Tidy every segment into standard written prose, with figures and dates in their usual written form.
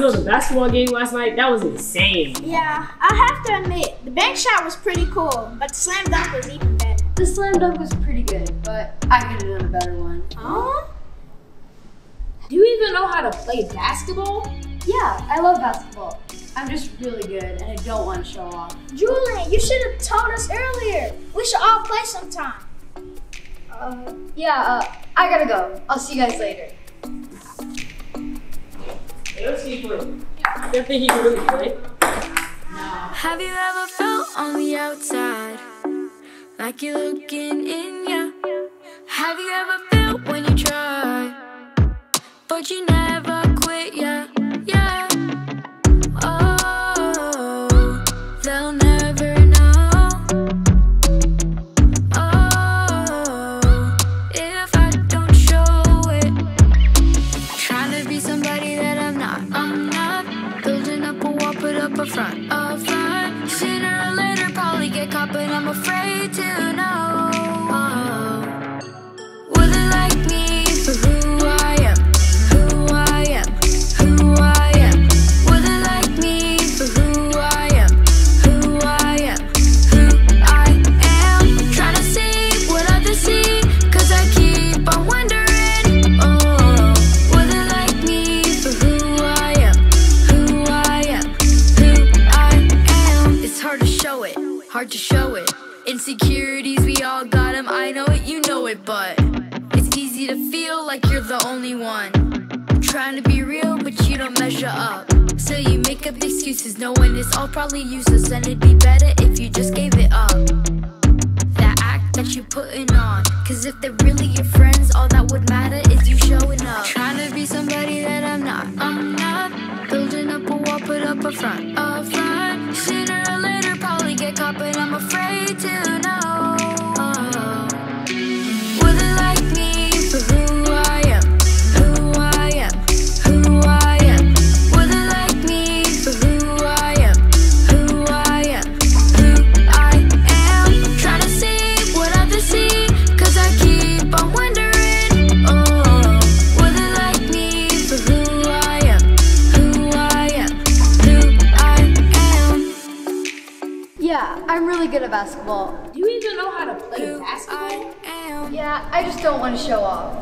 I know the basketball game last night, that was insane. Yeah, I have to admit, the bank shot was pretty cool, but the slam dunk was even better. The slam dunk was pretty good, but I could have done a better one. Huh? Do you even know how to play basketball? Yeah, I love basketball. I'm just really good, and I don't want to show off. Julian, you should have told us earlier. We should all play sometime. I gotta go. I'll see you guys later. Have you ever felt on the outside, like you're looking in, yeah? Have you ever felt when you try, but you never quit, yeah, yeah? Oh, they'll never know. Oh, if I don't show it. Trying to be somebody that I'm not. Building up a wall, put up a front, a front. Sooner or later, probably get caught, but I'm afraid to know. Oh, will they like me for who? Hard to show it. Insecurities, we all got them. I know it, you know it, but it's easy to feel like you're the only one. Trying to be real, but you don't measure up. So you make up excuses, knowing it's all probably useless, and it'd be better if you just gave it up. That act that you're putting on, 'cause if they're really your friends, all that would matter is you showing up. Trying to be somebody that I'm not. Building up a wall, put up a front, a front. Sooner or later, probably get caught, but I'm afraid to know. Will they like me for who I am? Who I am? Who I am? Will they like me for who I am? Who I am? Who I am? Trying to see what others see, 'cause I keep on wondering. Oh, will they like me for who I am? Who I am? Who I am? Yeah, I'm really good at basketball. Do you even know how to play basketball? Yeah, I just don't want to show off.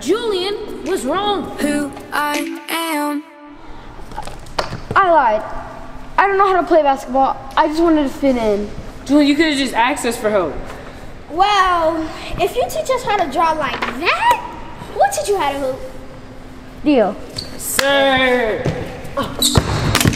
Julian, what's wrong? Who I am. I lied. I don't know how to play basketball. I just wanted to fit in. Julian, you could have just asked us for help. Well, if you teach us how to draw like that, we'll teach you how to hoop. Deal. Sir. Oh.